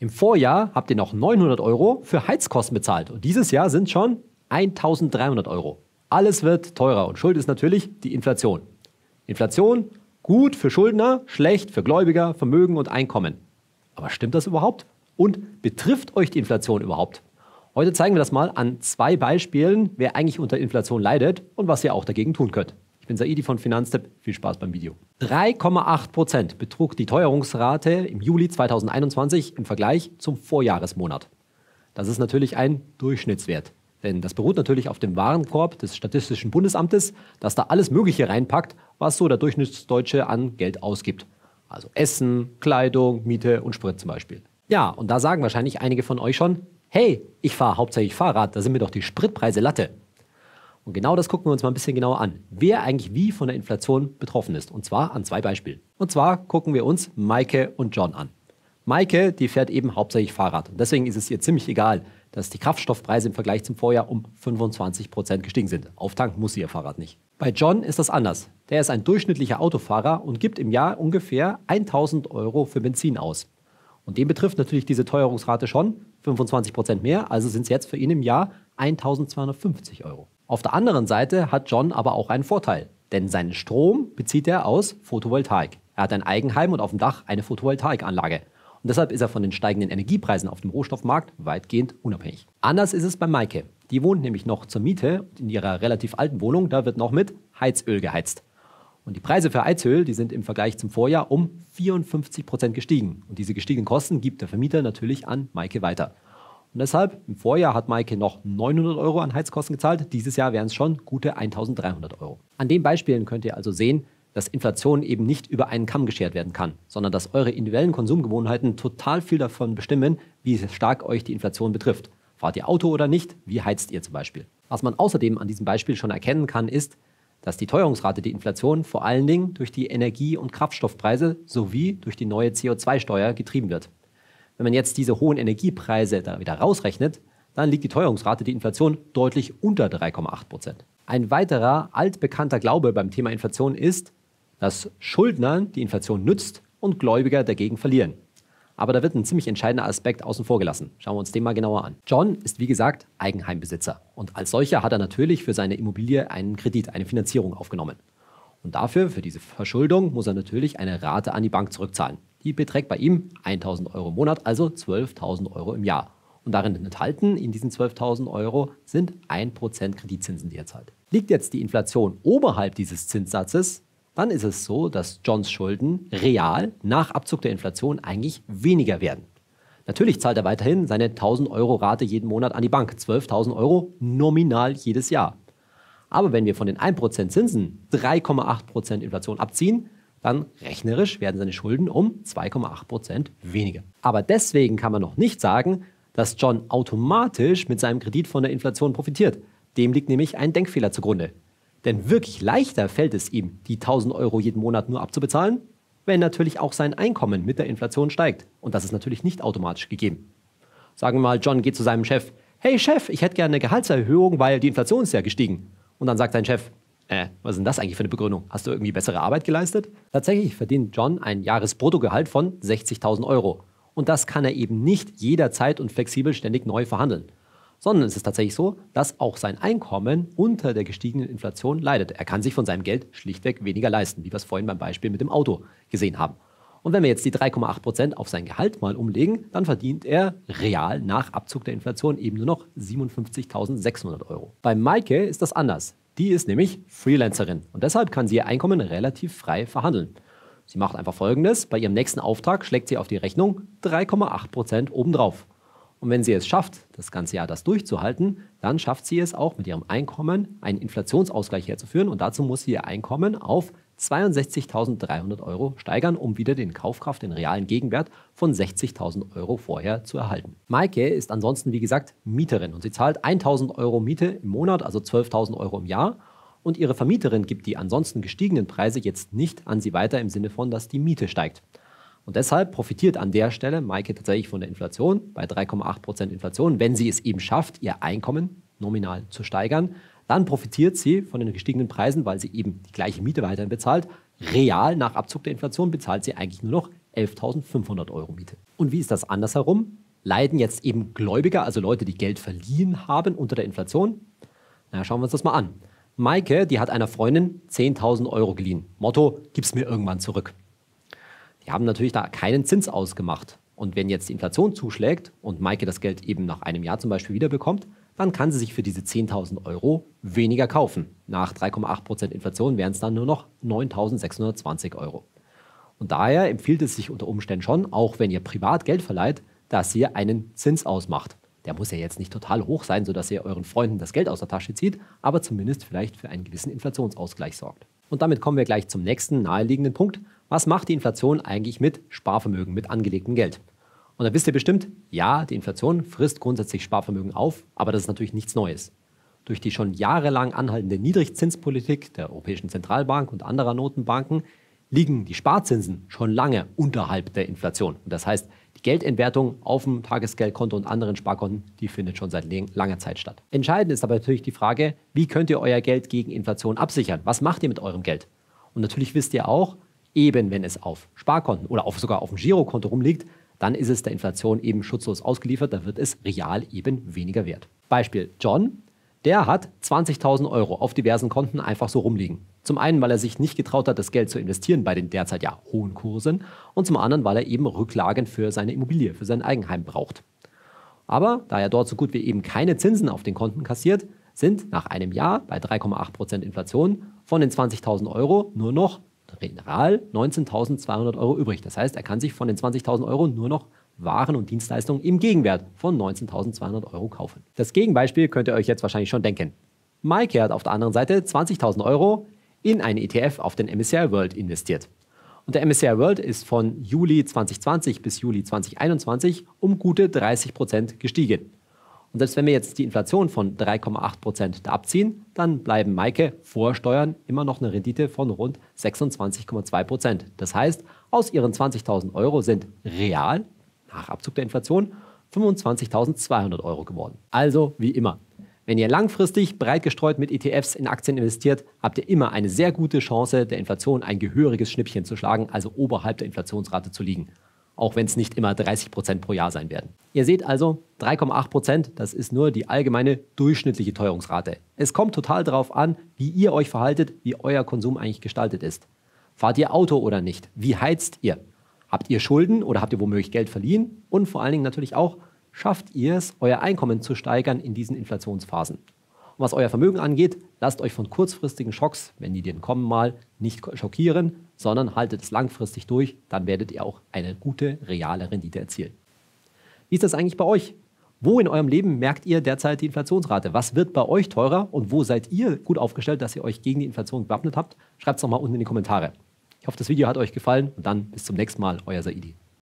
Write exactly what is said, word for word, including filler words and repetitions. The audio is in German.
Im Vorjahr habt ihr noch neunhundert Euro für Heizkosten bezahlt und dieses Jahr sind schon eintausenddreihundert Euro. Alles wird teurer und Schuld ist natürlich die Inflation. Inflation, gut für Schuldner, schlecht für Gläubiger, Vermögen und Einkommen. Aber stimmt das überhaupt? Und betrifft euch die Inflation überhaupt? Heute zeigen wir das mal an zwei Beispielen, wer eigentlich unter Inflation leidet und was ihr auch dagegen tun könnt. Ich bin Saidi von Finanztip, viel Spaß beim Video. drei Komma acht Prozent betrug die Teuerungsrate im Juli zweitausendeinundzwanzig im Vergleich zum Vorjahresmonat. Das ist natürlich ein Durchschnittswert, denn das beruht natürlich auf dem Warenkorb des Statistischen Bundesamtes, das da alles Mögliche reinpackt, was so der Durchschnittsdeutsche an Geld ausgibt. Also Essen, Kleidung, Miete und Sprit zum Beispiel. Ja, und da sagen wahrscheinlich einige von euch schon, hey, ich fahre hauptsächlich Fahrrad, da sind mir doch die Spritpreise Latte. Und genau das gucken wir uns mal ein bisschen genauer an, wer eigentlich wie von der Inflation betroffen ist. Und zwar an zwei Beispielen. Und zwar gucken wir uns Maike und John an. Maike, die fährt eben hauptsächlich Fahrrad. Und deswegen ist es ihr ziemlich egal, dass die Kraftstoffpreise im Vergleich zum Vorjahr um fünfundzwanzig Prozent gestiegen sind. Auftanken muss sie ihr Fahrrad nicht. Bei John ist das anders. Der ist ein durchschnittlicher Autofahrer und gibt im Jahr ungefähr tausend Euro für Benzin aus. Und den betrifft natürlich diese Teuerungsrate schon, fünfundzwanzig Prozent mehr, also sind es jetzt für ihn im Jahr eintausendzweihundertfünfzig Euro. Auf der anderen Seite hat John aber auch einen Vorteil, denn seinen Strom bezieht er aus Photovoltaik. Er hat ein Eigenheim und auf dem Dach eine Photovoltaikanlage. Und deshalb ist er von den steigenden Energiepreisen auf dem Rohstoffmarkt weitgehend unabhängig. Anders ist es bei Maike. Die wohnt nämlich noch zur Miete und in ihrer relativ alten Wohnung, da wird noch mit Heizöl geheizt. Und die Preise für Heizöl, die sind im Vergleich zum Vorjahr um vierundfünfzig Prozent gestiegen. Und diese gestiegenen Kosten gibt der Vermieter natürlich an Maike weiter. Und deshalb, im Vorjahr hat Maike noch neunhundert Euro an Heizkosten gezahlt, dieses Jahr wären es schon gute eintausenddreihundert Euro. An den Beispielen könnt ihr also sehen, dass Inflation eben nicht über einen Kamm geschert werden kann, sondern dass eure individuellen Konsumgewohnheiten total viel davon bestimmen, wie stark euch die Inflation betrifft. Fahrt ihr Auto oder nicht? Wie heizt ihr zum Beispiel? Was man außerdem an diesem Beispiel schon erkennen kann, ist, dass die Teuerungsrate die Inflation vor allen Dingen durch die Energie- und Kraftstoffpreise sowie durch die neue C O zwei Steuer getrieben wird. Wenn man jetzt diese hohen Energiepreise da wieder rausrechnet, dann liegt die Teuerungsrate die Inflation deutlich unter drei Komma acht Prozent. Ein weiterer altbekannter Glaube beim Thema Inflation ist, dass Schuldnern die Inflation nützt und Gläubiger dagegen verlieren. Aber da wird ein ziemlich entscheidender Aspekt außen vor gelassen. Schauen wir uns den mal genauer an. John ist wie gesagt Eigenheimbesitzer und als solcher hat er natürlich für seine Immobilie einen Kredit, eine Finanzierung aufgenommen. Und dafür, für diese Verschuldung, muss er natürlich eine Rate an die Bank zurückzahlen. Die beträgt bei ihm tausend Euro im Monat, also zwölftausend Euro im Jahr. Und darin enthalten, in diesen zwölftausend Euro, sind ein Prozent Kreditzinsen, die er zahlt. Liegt jetzt die Inflation oberhalb dieses Zinssatzes, dann ist es so, dass Johns Schulden real nach Abzug der Inflation eigentlich weniger werden. Natürlich zahlt er weiterhin seine tausend Euro Rate jeden Monat an die Bank, zwölftausend Euro nominal jedes Jahr. Aber wenn wir von den ein Prozent Zinsen drei Komma acht Prozent Inflation abziehen, dann rechnerisch werden seine Schulden um zwei Komma acht Prozent weniger. Aber deswegen kann man noch nicht sagen, dass John automatisch mit seinem Kredit von der Inflation profitiert. Dem liegt nämlich ein Denkfehler zugrunde. Denn wirklich leichter fällt es ihm, die tausend Euro jeden Monat nur abzubezahlen, wenn natürlich auch sein Einkommen mit der Inflation steigt. Und das ist natürlich nicht automatisch gegeben. Sagen wir mal, John geht zu seinem Chef. Hey Chef, ich hätte gerne eine Gehaltserhöhung, weil die Inflation ist ja gestiegen. Und dann sagt sein Chef, äh, was ist denn das eigentlich für eine Begründung? Hast du irgendwie bessere Arbeit geleistet? Tatsächlich verdient John ein Jahresbruttogehalt von sechzigtausend Euro. Und das kann er eben nicht jederzeit und flexibel ständig neu verhandeln. Sondern es ist tatsächlich so, dass auch sein Einkommen unter der gestiegenen Inflation leidet. Er kann sich von seinem Geld schlichtweg weniger leisten, wie wir es vorhin beim Beispiel mit dem Auto gesehen haben. Und wenn wir jetzt die drei Komma acht Prozent auf sein Gehalt mal umlegen, dann verdient er real nach Abzug der Inflation eben nur noch siebenundfünfzigtausendsechshundert Euro. Bei Maike ist das anders. Die ist nämlich Freelancerin und deshalb kann sie ihr Einkommen relativ frei verhandeln. Sie macht einfach Folgendes, bei ihrem nächsten Auftrag schlägt sie auf die Rechnung drei Komma acht Prozent obendrauf. Und wenn sie es schafft, das ganze Jahr das durchzuhalten, dann schafft sie es auch mit ihrem Einkommen, einen Inflationsausgleich herzuführen. Und dazu muss sie ihr Einkommen auf zweiundsechzigtausenddreihundert Euro steigern, um wieder den Kaufkraft, den realen Gegenwert von sechzigtausend Euro vorher zu erhalten. Maike ist ansonsten, wie gesagt, Mieterin und sie zahlt tausend Euro Miete im Monat, also zwölftausend Euro im Jahr. Und ihre Vermieterin gibt die ansonsten gestiegenen Preise jetzt nicht an sie weiter im Sinne von, dass die Miete steigt. Und deshalb profitiert an der Stelle Maike tatsächlich von der Inflation, bei drei Komma acht Prozent Inflation. Wenn sie es eben schafft, ihr Einkommen nominal zu steigern, dann profitiert sie von den gestiegenen Preisen, weil sie eben die gleiche Miete weiterhin bezahlt. Real nach Abzug der Inflation bezahlt sie eigentlich nur noch elftausendfünfhundert Euro Miete. Und wie ist das andersherum? Leiden jetzt eben Gläubiger, also Leute, die Geld verliehen haben, unter der Inflation? Na, schauen wir uns das mal an. Maike, die hat einer Freundin zehntausend Euro geliehen. Motto, gib's mir irgendwann zurück. Die haben natürlich da keinen Zins ausgemacht. Und wenn jetzt die Inflation zuschlägt und Maike das Geld eben nach einem Jahr zum Beispiel wiederbekommt, dann kann sie sich für diese zehntausend Euro weniger kaufen. Nach drei Komma acht Prozent Inflation wären es dann nur noch neuntausendsechshundertzwanzig Euro. Und daher empfiehlt es sich unter Umständen schon, auch wenn ihr privat Geld verleiht, dass ihr einen Zins ausmacht. Der muss ja jetzt nicht total hoch sein, sodass ihr euren Freunden das Geld aus der Tasche zieht, aber zumindest vielleicht für einen gewissen Inflationsausgleich sorgt. Und damit kommen wir gleich zum nächsten naheliegenden Punkt. Was macht die Inflation eigentlich mit Sparvermögen, mit angelegtem Geld? Und da wisst ihr bestimmt, ja, die Inflation frisst grundsätzlich Sparvermögen auf, aber das ist natürlich nichts Neues. Durch die schon jahrelang anhaltende Niedrigzinspolitik der Europäischen Zentralbank und anderer Notenbanken liegen die Sparzinsen schon lange unterhalb der Inflation. Und das heißt, die Geldentwertung auf dem Tagesgeldkonto und anderen Sparkonten, die findet schon seit langer Zeit statt. Entscheidend ist aber natürlich die Frage, wie könnt ihr euer Geld gegen Inflation absichern? Was macht ihr mit eurem Geld? Und natürlich wisst ihr auch, eben wenn es auf Sparkonten oder auf, sogar auf dem Girokonto rumliegt, dann ist es der Inflation eben schutzlos ausgeliefert, dann wird es real eben weniger wert. Beispiel John, der hat zwanzigtausend Euro auf diversen Konten einfach so rumliegen. Zum einen, weil er sich nicht getraut hat, das Geld zu investieren bei den derzeit ja hohen Kursen und zum anderen, weil er eben Rücklagen für seine Immobilie, für sein Eigenheim braucht. Aber da er dort so gut wie eben keine Zinsen auf den Konten kassiert, sind nach einem Jahr bei drei Komma acht Prozent Inflation von den zwanzigtausend Euro nur noch real neunzehntausendzweihundert Euro übrig. Das heißt, er kann sich von den zwanzigtausend Euro nur noch Waren und Dienstleistungen im Gegenwert von neunzehntausendzweihundert Euro kaufen. Das Gegenbeispiel könnt ihr euch jetzt wahrscheinlich schon denken. Maike hat auf der anderen Seite zwanzigtausend Euro in einen E T F auf den M S C I World investiert. Und der M S C I World ist von Juli zweitausendzwanzig bis Juli zweitausendeinundzwanzig um gute dreißig Prozent gestiegen. Und selbst wenn wir jetzt die Inflation von drei Komma acht Prozent da abziehen, dann bleiben Maike vor Steuern immer noch eine Rendite von rund sechsundzwanzig Komma zwei Prozent. Das heißt, aus ihren zwanzigtausend Euro sind real, nach Abzug der Inflation, fünfundzwanzigtausendzweihundert Euro geworden. Also wie immer, wenn ihr langfristig breit gestreut mit E T Fs in Aktien investiert, habt ihr immer eine sehr gute Chance, der Inflation ein gehöriges Schnippchen zu schlagen, also oberhalb der Inflationsrate zu liegen. Auch wenn es nicht immer dreißig Prozent pro Jahr sein werden. Ihr seht also, drei Komma acht Prozent, das ist nur die allgemeine durchschnittliche Teuerungsrate. Es kommt total darauf an, wie ihr euch verhaltet, wie euer Konsum eigentlich gestaltet ist. Fahrt ihr Auto oder nicht? Wie heizt ihr? Habt ihr Schulden oder habt ihr womöglich Geld verliehen? Und vor allen Dingen natürlich auch, schafft ihr es, euer Einkommen zu steigern in diesen Inflationsphasen? Und was euer Vermögen angeht, lasst euch von kurzfristigen Schocks, wenn die denn kommen mal, nicht schockieren, sondern haltet es langfristig durch, dann werdet ihr auch eine gute, reale Rendite erzielen. Wie ist das eigentlich bei euch? Wo in eurem Leben merkt ihr derzeit die Inflationsrate? Was wird bei euch teurer und wo seid ihr gut aufgestellt, dass ihr euch gegen die Inflation gewappnet habt? Schreibt es doch mal unten in die Kommentare. Ich hoffe, das Video hat euch gefallen und dann bis zum nächsten Mal, euer Saidi.